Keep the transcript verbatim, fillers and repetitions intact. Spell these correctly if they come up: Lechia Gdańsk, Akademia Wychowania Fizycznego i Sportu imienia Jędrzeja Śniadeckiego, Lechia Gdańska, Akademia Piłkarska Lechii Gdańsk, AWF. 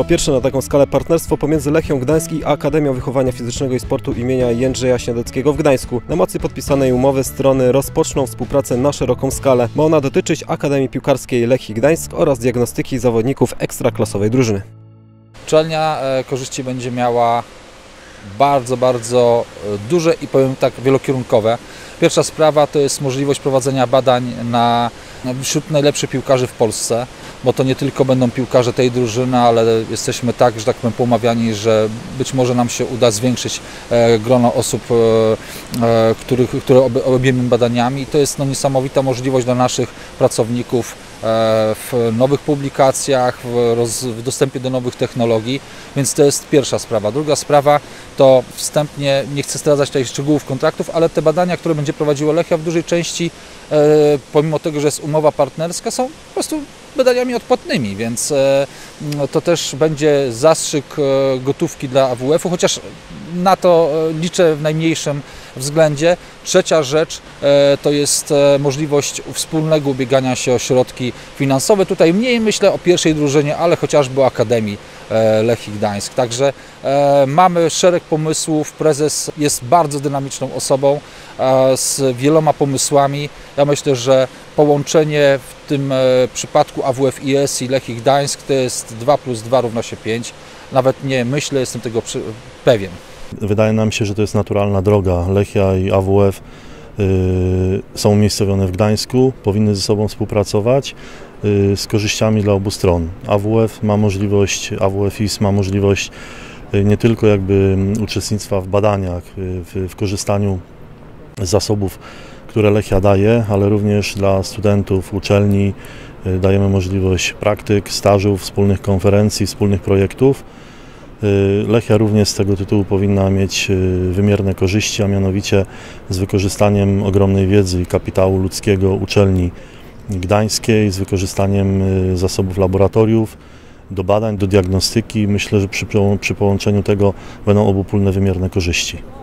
To pierwsze na taką skalę partnerstwo pomiędzy Lechią Gdańsk i Akademią Wychowania Fizycznego i Sportu imienia Jędrzeja Śniadeckiego w Gdańsku. Na mocy podpisanej umowy strony rozpoczną współpracę na szeroką skalę. Ma ona dotyczyć Akademii Piłkarskiej Lechii Gdańsk oraz diagnostyki zawodników ekstraklasowej drużyny. Uczelnia korzyści będzie miała bardzo, bardzo duże i powiem tak wielokierunkowe. Pierwsza sprawa to jest możliwość prowadzenia badań na, wśród najlepszych piłkarzy w Polsce, bo to nie tylko będą piłkarze tej drużyny, ale jesteśmy tak, że tak powiem, pomawiani, że być może nam się uda zwiększyć grono osób, których, które objmiemy badaniami. I to jest no, niesamowita możliwość dla naszych pracowników w nowych publikacjach, w, roz, w dostępie do nowych technologii, więc to jest pierwsza sprawa. Druga sprawa to wstępnie, nie chcę zdradzać tutaj szczegółów kontraktów, ale te badania, które będzie prowadziło Lechia w dużej części, e, pomimo tego, że jest umowa partnerska, są po prostu badaniami odpłatnymi, więc e, to też będzie zastrzyk e, gotówki dla A W F-u, chociaż na to liczę w najmniejszym względzie. Trzecia rzecz e, to jest e, możliwość wspólnego ubiegania się o środki finansowe. Tutaj mniej myślę o pierwszej drużynie, ale chociażby o Akademii e, Lechii Gdańsk. Także e, mamy szereg pomysłów. Prezes jest bardzo dynamiczną osobą e, z wieloma pomysłami. Ja myślę, że połączenie w tym e, przypadku A W F I S i Lechii Gdańsk to jest dwa plus dwa równa się pięć. Nawet nie myślę, jestem tego przy, pewien. Wydaje nam się, że to jest naturalna droga. Lechia i A W F y, są umiejscowione w Gdańsku, powinny ze sobą współpracować y, z korzyściami dla obu stron. A W F ma możliwość, A W F I S ma możliwość y, nie tylko jakby uczestnictwa w badaniach, y, w, w korzystaniu z zasobów, które Lechia daje, ale również dla studentów uczelni y, dajemy możliwość praktyk, stażów, wspólnych konferencji, wspólnych projektów. Lechia również z tego tytułu powinna mieć wymierne korzyści, a mianowicie z wykorzystaniem ogromnej wiedzy i kapitału ludzkiego uczelni gdańskiej, z wykorzystaniem zasobów laboratoriów do badań, do diagnostyki. Myślę, że przy, przy połączeniu tego będą obopólne wymierne korzyści.